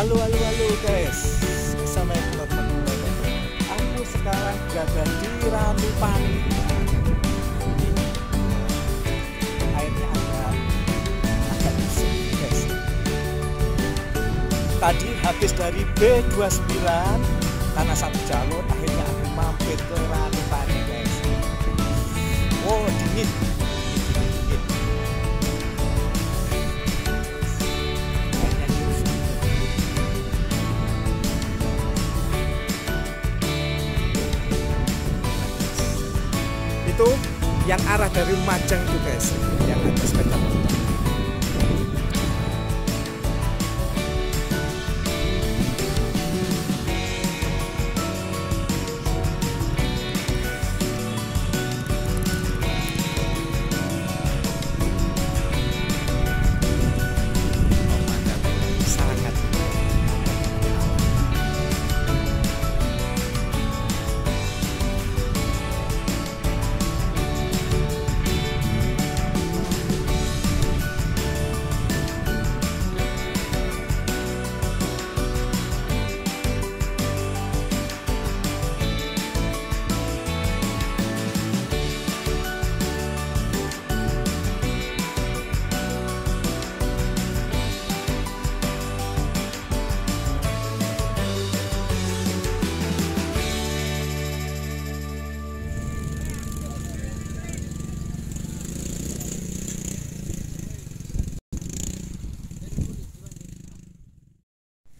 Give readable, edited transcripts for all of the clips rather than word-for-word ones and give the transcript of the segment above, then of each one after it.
Halo guys, assalamualaikum warahmatullahi wabarakatuh. Aku sekarang berada di Ranu Pane. Airnya agak bersih guys. Tadi habis dari B29 karena satu jalur, akhirnya aku mampir ke Ranu Pane guys. Wow, dingin. Itu yang arah dari Lumajang tuh guys, yang ada sepeda motor.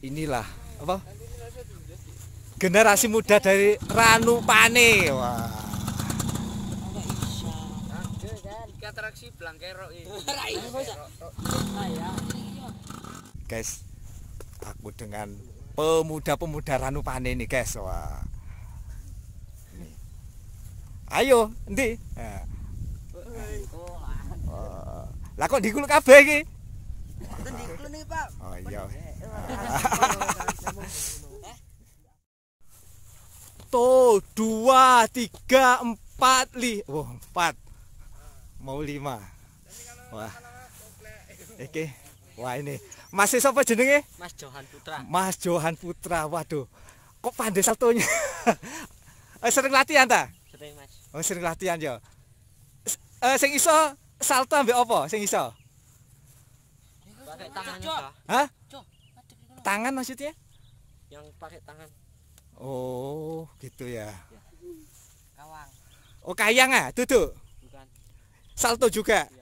Inilah apa? Generasi muda dari Ranu Pane. Wah. Guys, aku dengan pemuda-pemuda Ranu Pane nih guys. Wah. Ayo, endi? Lah kok diguluk kabeh iki? Oh iya. Tuh 2, 3, 4, 5. Wah, 4. Mau 5. Wah. Oke. Wah ini. Mas siapa jenenge? Mas Johan Putra. Mas Johan Putra. Waduh. Kok pandai saltonya? Sering latihan ta? Sering, Mas. Oh, sering latihan ya. Sing iso salto ambek apa? Sing iso? Pakai tangannya. Hah? Tangan maksudnya? Yang pakai tangan. Oh, gitu ya. Kawang. Oh, kayang ah, duduk. Bukan. Salto juga. Iya.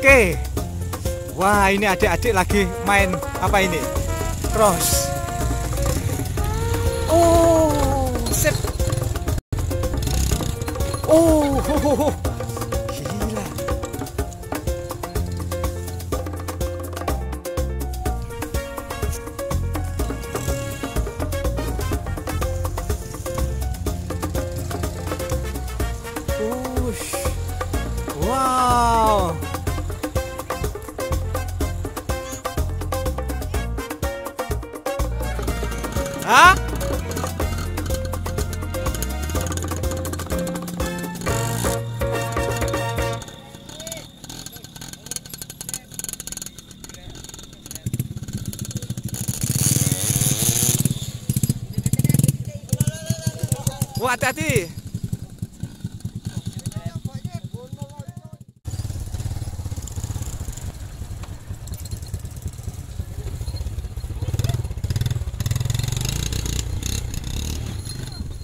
Oke, Wah, ini adik-adik lagi main apa ini? Cross. Oh, sip. Oh, ho, ho, ho. Gila. Push. Wow. Hah? Wah, hati-hati.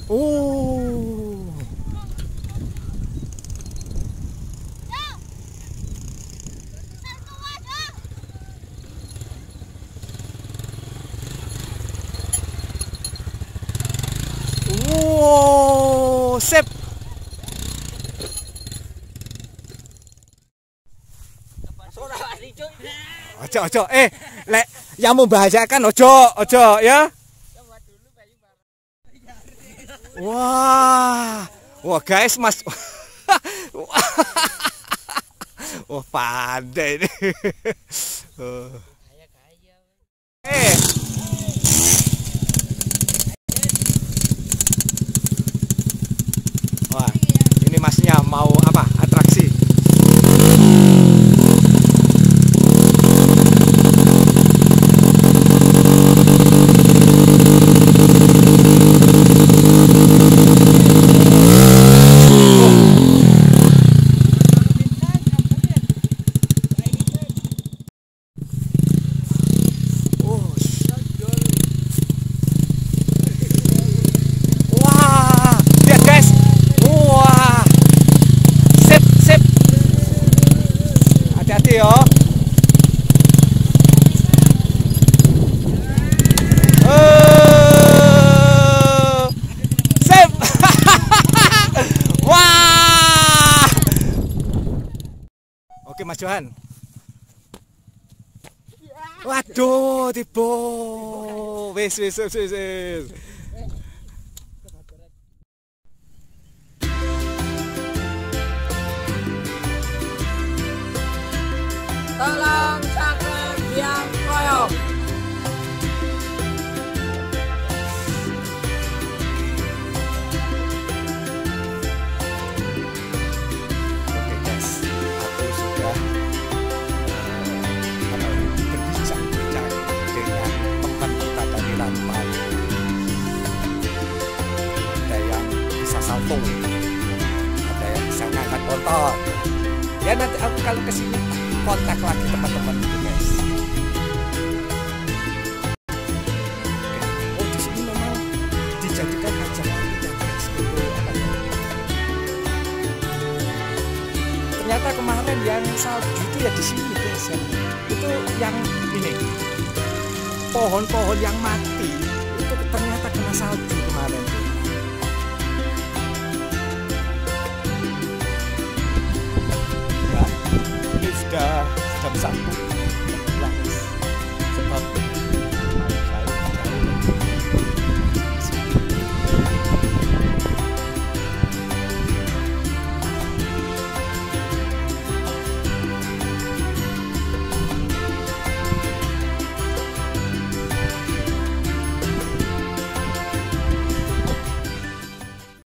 Oh. Wow, sip. Ojo, lek yang membahayakan ojo ya. Wah, wah guys, mas, wah pandai ini. Wah, ini masnya mau apa? Atraksi. Sip. Wah. Oke, Mas Johan. Waduh, tiba. Wis. Tolong saklek yang koyok. Oke guys, aku sudah berbincang-bincang dengan teman kita dari Ranu Pane. Ada yang bisa salto, ada yang bisa ngangkat motor. Ya nanti aku kalau kesini kontak lagi teman-teman itu guys. Oh, di sini memang dijadikan ajang olahraga guys. Ternyata kemarin yang salju itu ya di sini guys ya. Itu yang ini pohon-pohon yang mati itu ternyata kena salju kemarin. Jam 1